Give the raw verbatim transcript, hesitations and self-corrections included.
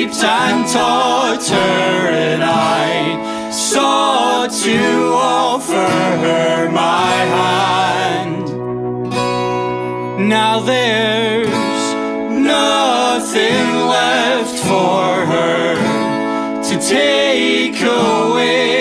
shapes and torture, and I sought to offer her my hand. Now there's nothing left for her to take away.